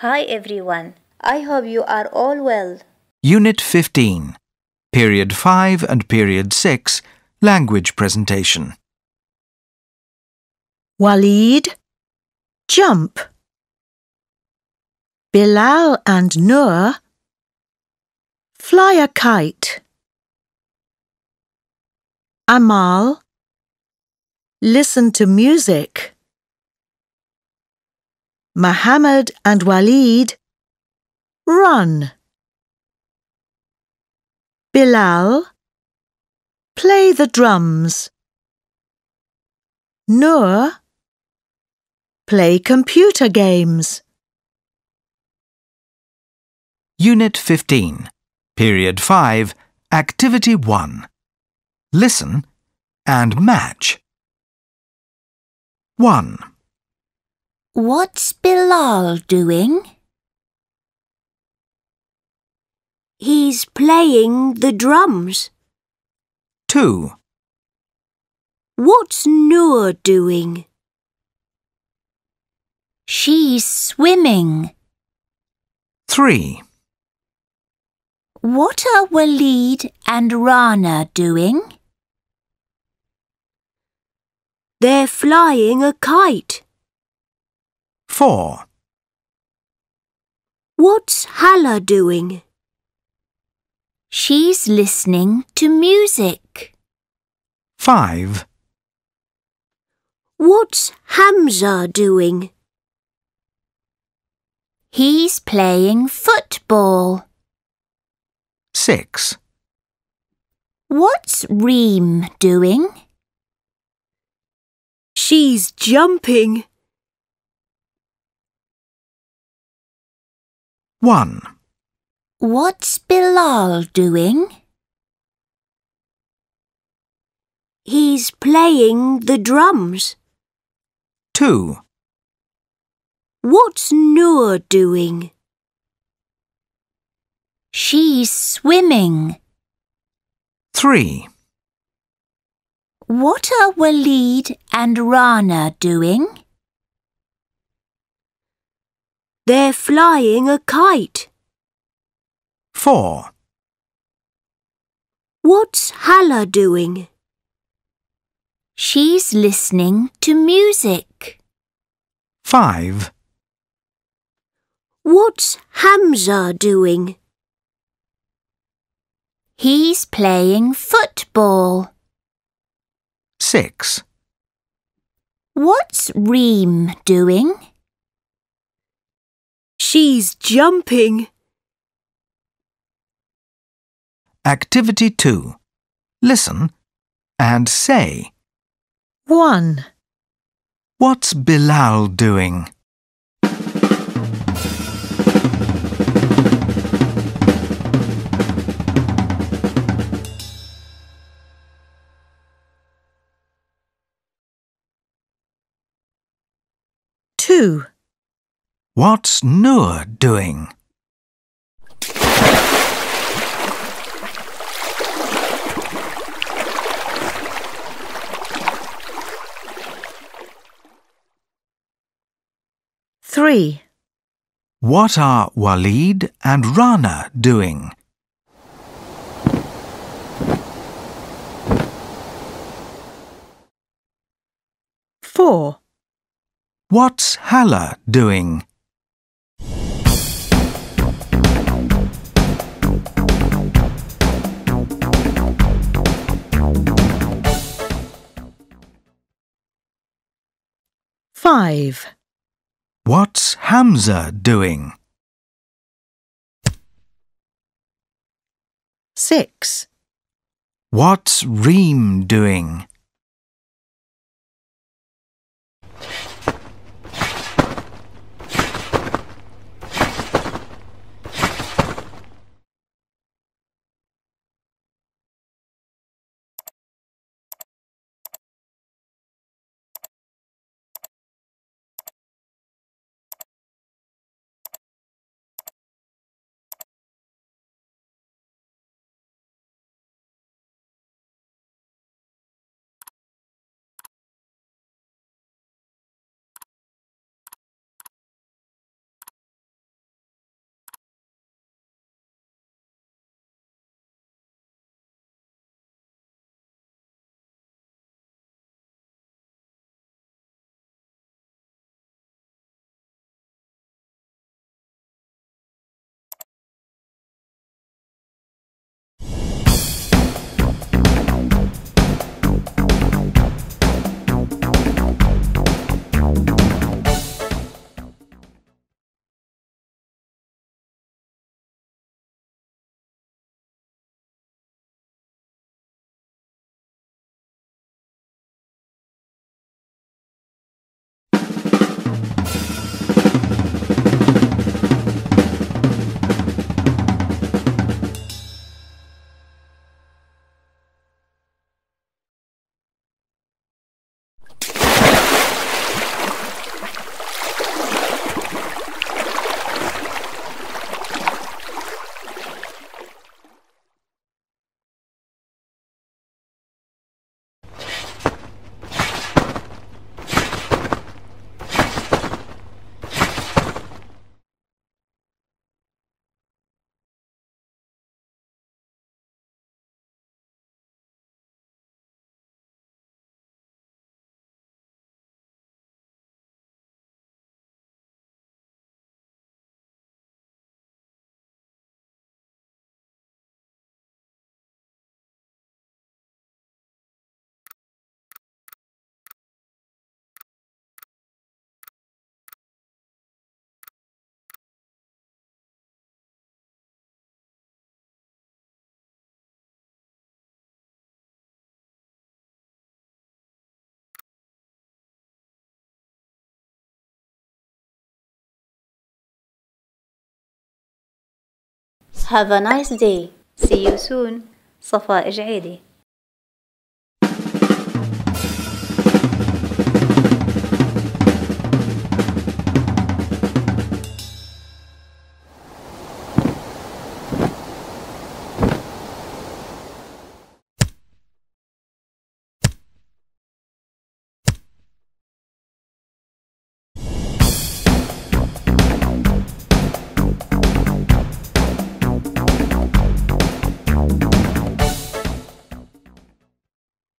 Hi everyone. I hope you are all well. Unit 15, Period 5 and Period 6, Language Presentation. Walid, jump. Bilal and Noor, fly a kite. Amal, listen to music. Muhammad and Walid, run. Bilal, play the drums. Noor, play computer games. Unit 15, Period 5, Activity 1. Listen and match. 1. What's Bilal doing? He's playing the drums. 2. What's Noor doing? She's swimming. 3. What are Walid and Rana doing? They're flying a kite. 4. What's Hala doing? She's listening to music. 5. What's Hamza doing? He's playing football. 6. What's Reem doing? She's jumping. 1. What's Bilal doing? He's playing the drums. 2. What's Noor doing? She's swimming. 3. What are Walid and Rana doing? They're flying a kite. 4. What's Hala doing? She's listening to music. 5. What's Hamza doing? He's playing football. 6. What's Reem doing? She's jumping. Activity 2. Listen and say. 1. What's Bilal doing? 2. What's Noor doing? 3. What are Walid and Rana doing? 4. What's Hala doing? 5. What's Hamza doing? 6. What's Reem doing? Have a nice day. See you soon. صفاء جعيدي.